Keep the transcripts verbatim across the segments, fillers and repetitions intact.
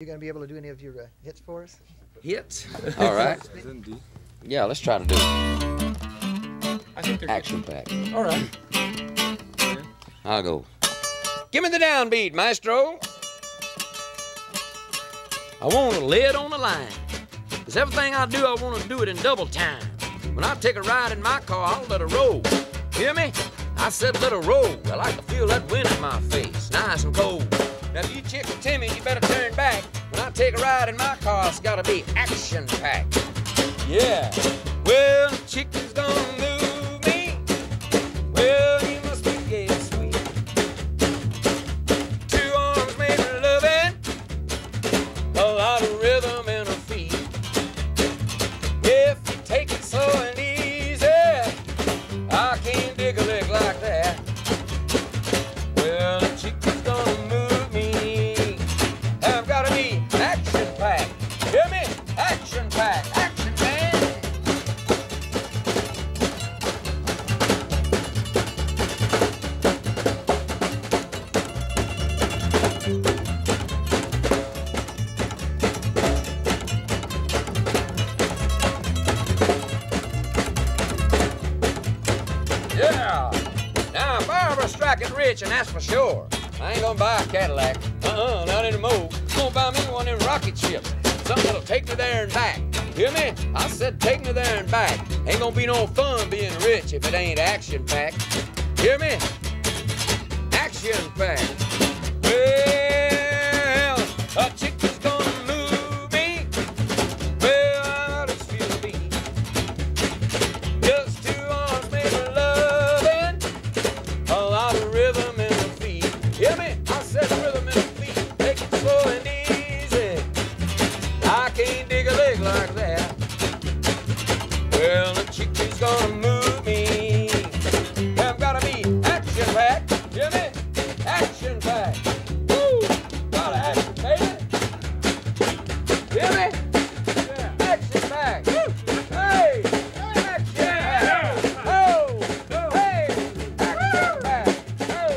You going to be able to do any of your uh, hits for us? Hits? All right. Yeah, let's try to do it. I think they're action packed. All right. Yeah. I'll go. Give me the downbeat, maestro. I want a lid on the line. Because everything I do, I want to do it in double time. When I take a ride in my car, I'll let it roll. Hear me? I said let it roll. I like to feel that wind in my face, nice and cold. Now, if you chick with Timmy, you better turn back. When I take a ride in my car, it's gotta be action-packed. Yeah. Well, chick is gonna move me. Well, you must be gay and sweet. Two arms made of loving, a lot of rhythm in her feet. If you take it slow and easy, I can't dig a lick like that. Well, chick is gonna move. Yeah! Now, if I ever strike it rich, and that's for sure, I ain't gonna buy a Cadillac. Uh-uh, not anymore. I'm gonna buy me one of them rocket ships. Something that'll take me there and back. Hear me? I said take me there and back. Ain't gonna be no fun being rich if it ain't action-packed. Hear me? Action-packed. Well, a chick is gonna move me. Well, I just feel the beat. Just two arms made of loving, a lot of rhythm in the feet. Hear me? I said rhythm in the feet. Take it slow and easy. I can't dig a leg like that. Well, a chick is gonna move me. I've gotta be action-packed. Hear me? Action-packed. Woo! Gotta action, baby. Hear me? Yeah. Action-packed. Woo! Hey! Action-packed. Yeah. Oh! No. Hey! Action-packed. Oh!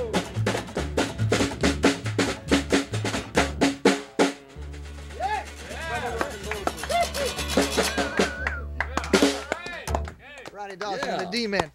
Yeah! Yeah. Ronnie Dawson, yeah. The D-Man.